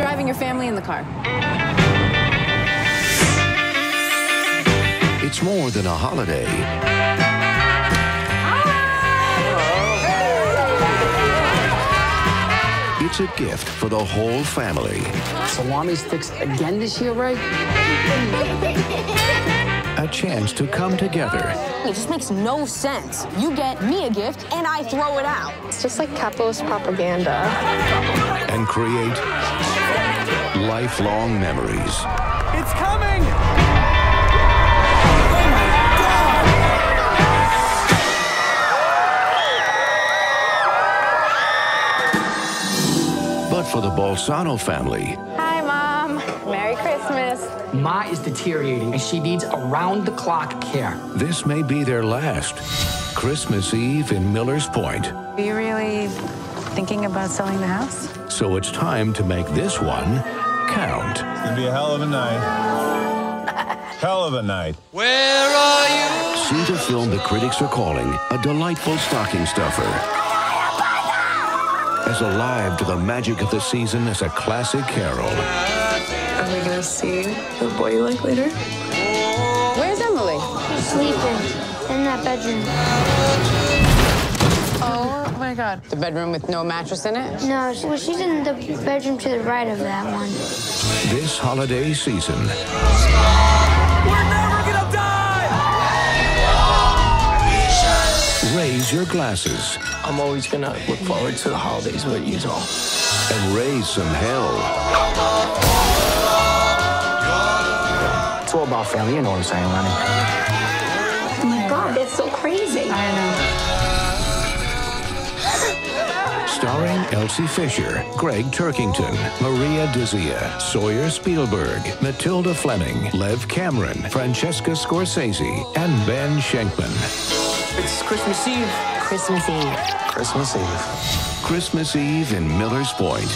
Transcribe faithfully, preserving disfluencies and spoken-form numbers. driving your family in the car. It's more than a holiday. Ah! Hey! It's a gift for the whole family. Salami's fixed again this year, right? A chance to come together. It just makes no sense. You get me a gift, and I throw it out. It's just like capitalist propaganda. And create lifelong memories. It's coming! For the Bolsano family. Hi, Mom. Merry Christmas. Ma is deteriorating, and she needs around-the-clock care. This may be their last Christmas Eve in Miller's Point. Are you really thinking about selling the house? So it's time to make this one count. It's gonna be a hell of a night. Hell of a night. Where are you? See the film the critics are calling a delightful stocking stuffer. As alive to the magic of the season as a classic carol. Are we gonna see the boy you like later? Where's Emily? She's sleeping in that bedroom. Oh my God. The bedroom with no mattress in it? No, well, she's in the bedroom to the right of that one. This holiday season. We're never gonna die! Raise your glasses. I'm always gonna look forward to the holidays with you all. And raise some hell. It's all about family, you know what I'm saying, Lenny. Oh my God, that's so crazy. I know. Starring Elsie Fisher, Greg Turkington, Maria Dizzia, Sawyer Spielberg, Matilda Fleming, Lev Cameron, Francesca Scorsese, and Ben Schenkman. It's Christmas Eve. Christmas Eve. Christmas Eve. Christmas Eve in Miller's Point.